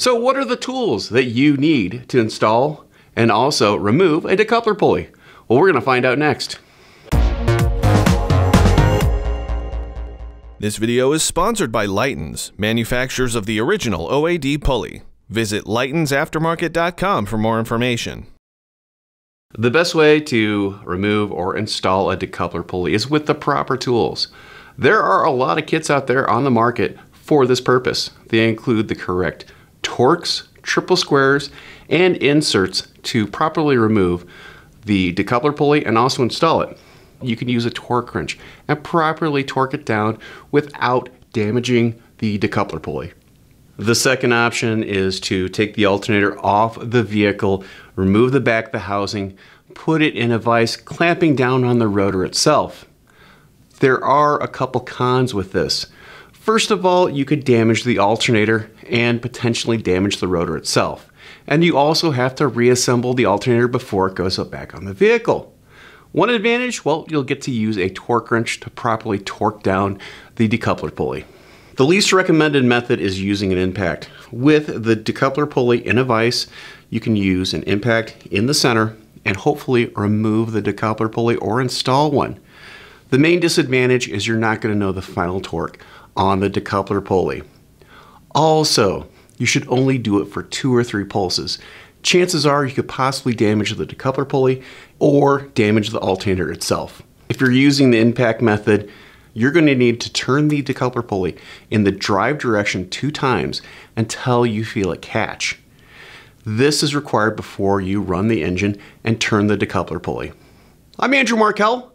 So what are the tools that you need to install and also remove a decoupler pulley? Well, we're gonna find out next. This video is sponsored by Litens, manufacturers of the original OAD pulley. Visit litensaftermarket.com for more information. The best way to remove or install a decoupler pulley is with the proper tools. There are a lot of kits out there on the market for this purpose. They include the correct Torx, triple squares, and inserts to properly remove the decoupler pulley and also install it. You can use a torque wrench and properly torque it down without damaging the decoupler pulley. The second option is to take the alternator off the vehicle, remove the back of the housing, put it in a vise clamping down on the rotor itself. There are a couple cons with this. First of all, you could damage the alternator and potentially damage the rotor itself. And you also have to reassemble the alternator before it goes up back on the vehicle. One advantage, well, you'll get to use a torque wrench to properly torque down the decoupler pulley. The least recommended method is using an impact. With the decoupler pulley in a vise, you can use an impact in the center and hopefully remove the decoupler pulley or install one. The main disadvantage is you're not going to know the final torque on the decoupler pulley. Also, you should only do it for 2 or 3 pulses. Chances are you could possibly damage the decoupler pulley or damage the alternator itself. If you're using the impact method, you're going to need to turn the decoupler pulley in the drive direction 2 times until you feel it catch. This is required before you run the engine and turn the decoupler pulley. I'm Andrew Markel.